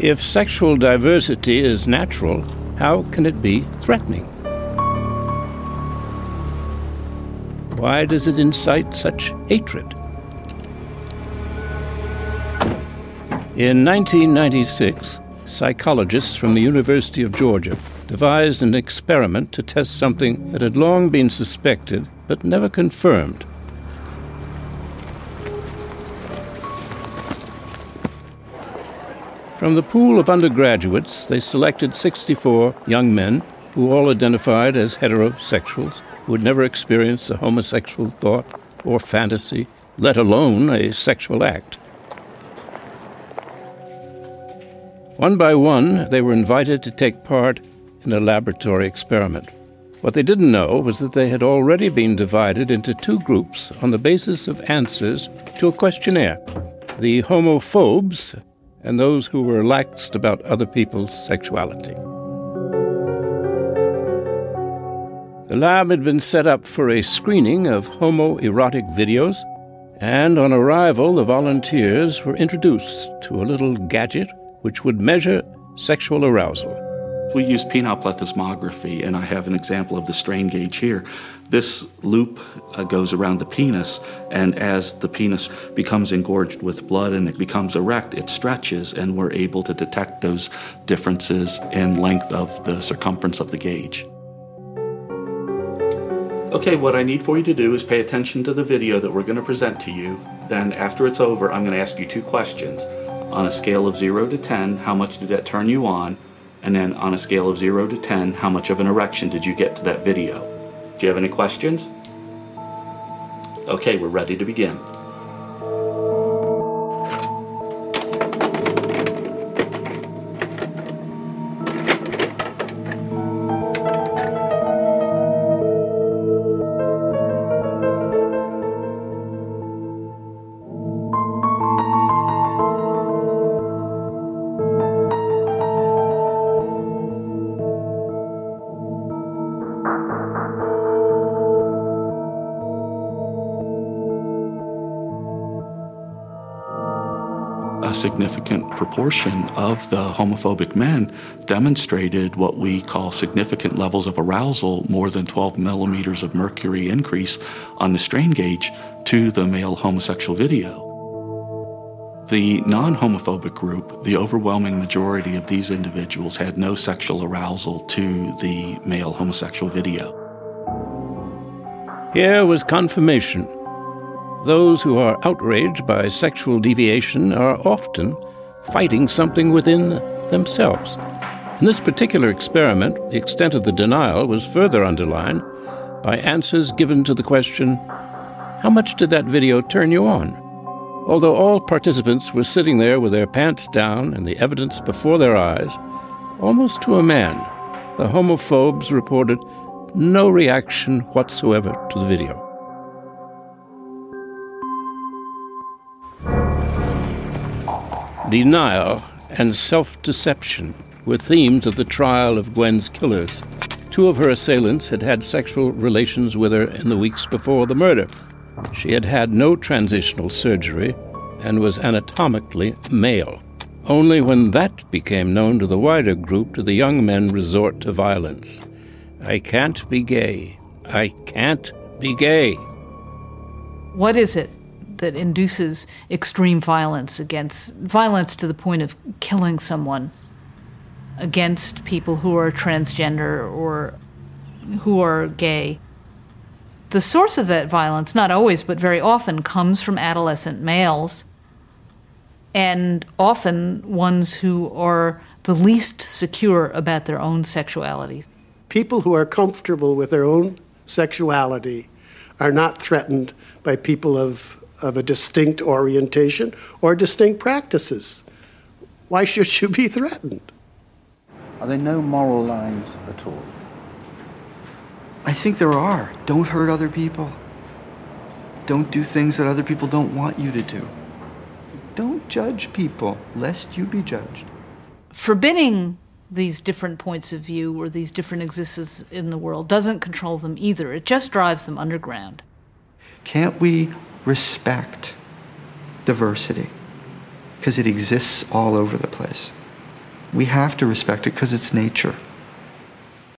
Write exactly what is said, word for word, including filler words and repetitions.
If sexual diversity is natural, how can it be threatening? Why does it incite such hatred? In nineteen ninety-six, psychologists from the University of Georgia devised an experiment to test something that had long been suspected but never confirmed. From the pool of undergraduates, they selected sixty-four young men who all identified as heterosexuals, who had never experienced a homosexual thought or fantasy, let alone a sexual act. One by one, they were invited to take part in a laboratory experiment. What they didn't know was that they had already been divided into two groups on the basis of answers to a questionnaire. The homophobes and those who were relaxed about other people's sexuality. The lab had been set up for a screening of homoerotic videos, and on arrival, the volunteers were introduced to a little gadget which would measure sexual arousal. We use penile plethysmography, and I have an example of the strain gauge here. This loop uh, goes around the penis, and as the penis becomes engorged with blood and it becomes erect, it stretches, and we're able to detect those differences in length of the circumference of the gauge. Okay, what I need for you to do is pay attention to the video that we're going to present to you. Then after it's over, I'm going to ask you two questions. On a scale of zero to ten, how much did that turn you on? And then on a scale of zero to ten, how much of an erection did you get to that video? Do you have any questions? Okay, we're ready to begin. A significant proportion of the homophobic men demonstrated what we call significant levels of arousal, more than twelve millimeters of mercury increase on the strain gauge to the male homosexual video. The non-homophobic group, the overwhelming majority of these individuals had no sexual arousal to the male homosexual video. Here was confirmation. Those who are outraged by sexual deviation are often fighting something within themselves. In this particular experiment, the extent of the denial was further underlined by answers given to the question, "How much did that video turn you on?" Although all participants were sitting there with their pants down and the evidence before their eyes, almost to a man, the homophobes reported no reaction whatsoever to the video. Denial and self-deception were themes of the trial of Gwen's killers. Two of her assailants had had sexual relations with her in the weeks before the murder. She had had no transitional surgery and was anatomically male. Only when that became known to the wider group did the young men resort to violence. I can't be gay. I can't be gay. What is it that induces extreme violence against, violence to the point of killing someone against people who are transgender or who are gay? The source of that violence, not always, but very often, comes from adolescent males, and often ones who are the least secure about their own sexualities. People who are comfortable with their own sexuality are not threatened by people of of a distinct orientation or distinct practices. Why should you be threatened? Are there no moral lines at all? I think there are. Don't hurt other people. Don't do things that other people don't want you to do. Don't judge people, lest you be judged. Forbidding these different points of view or these different existences in the world doesn't control them either. It just drives them underground. Can't we respect diversity, because it exists all over the place? We have to respect it because it's nature.